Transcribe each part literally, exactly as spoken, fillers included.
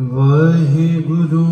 वाहेगुरु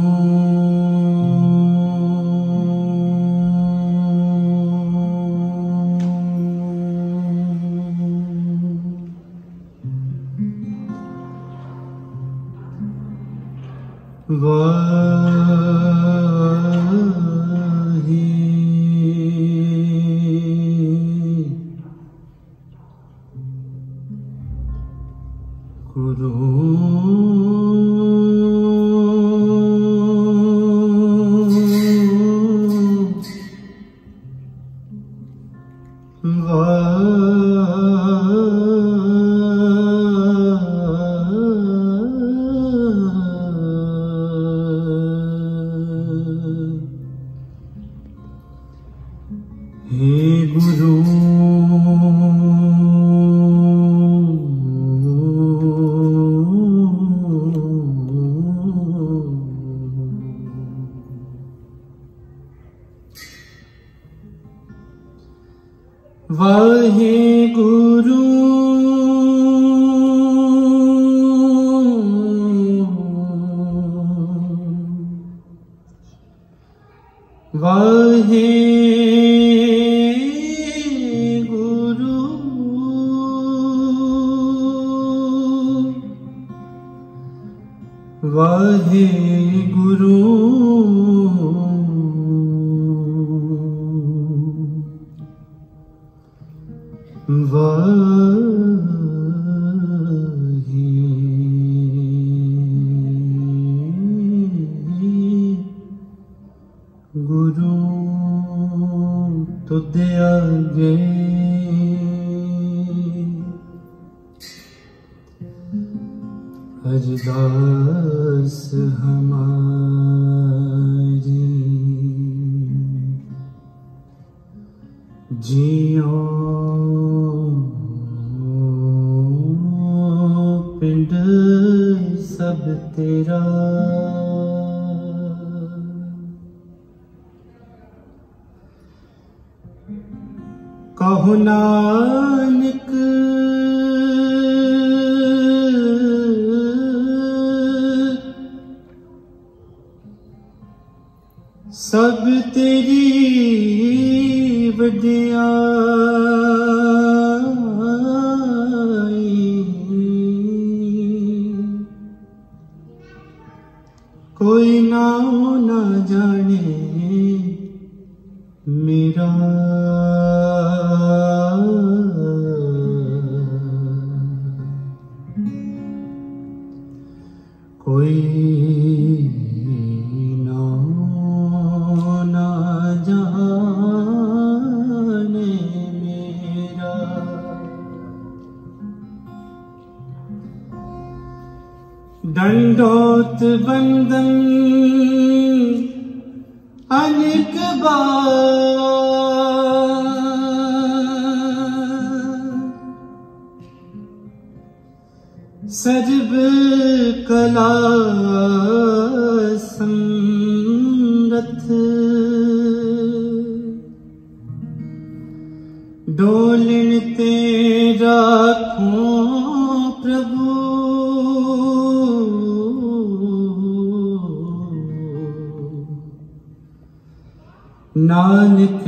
नानक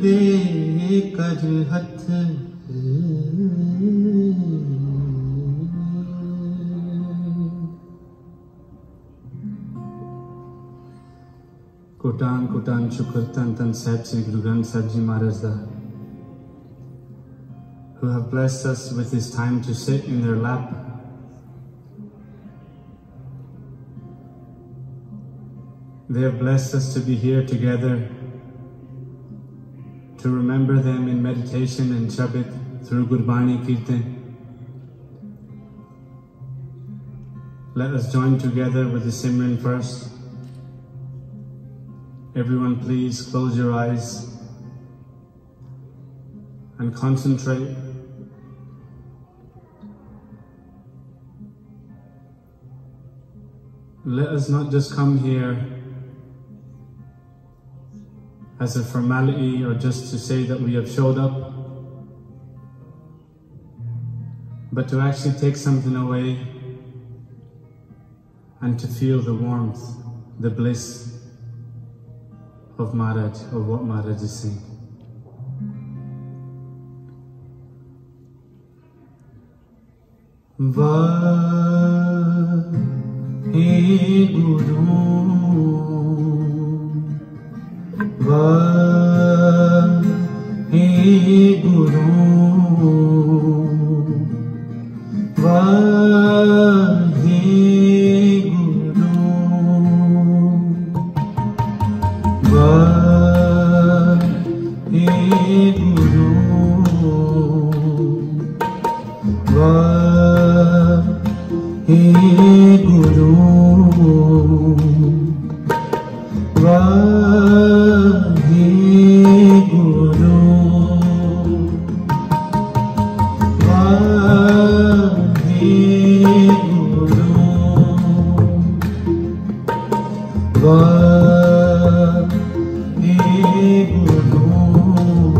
दे कर हथ कोटान कोटान शुक्र तन तन साहब श्री गुरु ग्रंथ साहब जी महाराज दा who have blessed us with this time to sit in their lap. They have blessed us to be here together to remember them in meditation and Shabad through Gurbani kirtan. Let us join together with the simran first. Everyone please close your eyes and concentrate. Let us not just come here as a formality or just to say that we have showed up, but to actually take something away and to feel the warmth, the bliss of Maharaj, of what Maharaj is saying. Waheguru, Waheguru, Waheguru,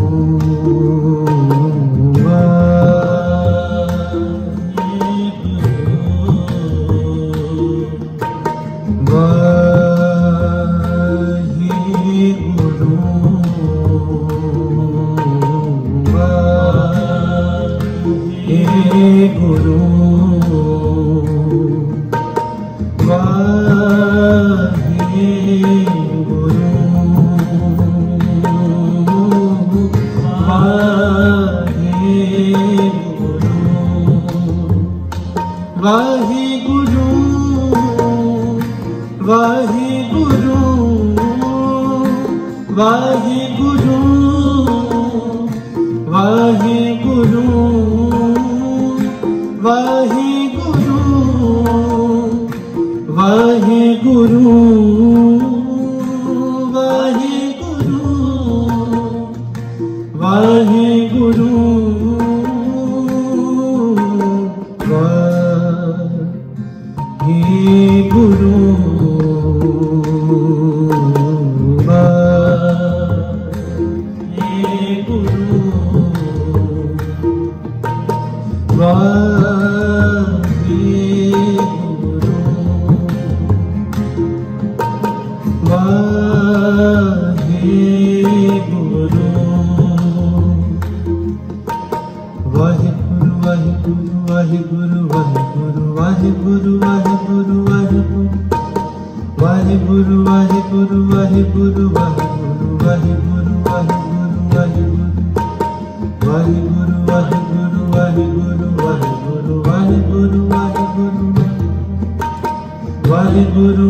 Waheguru, Guru,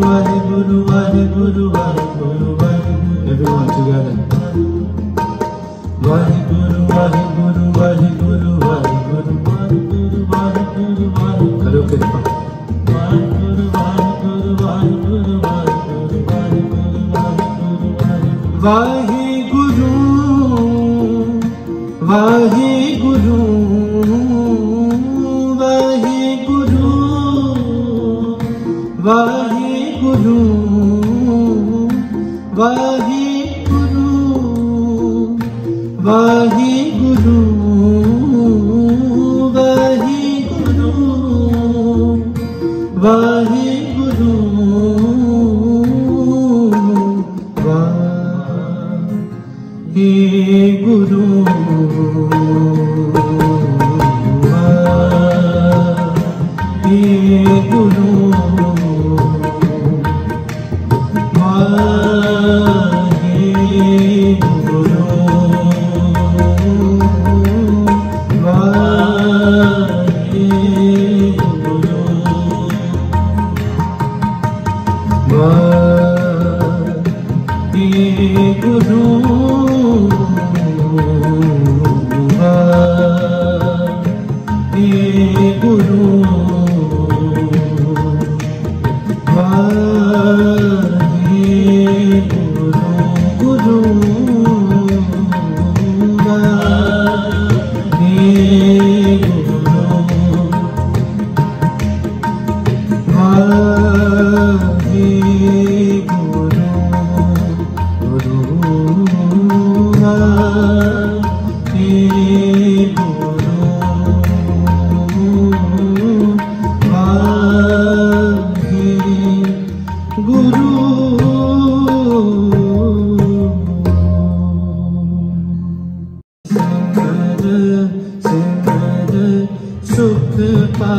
कृपा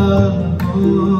हो।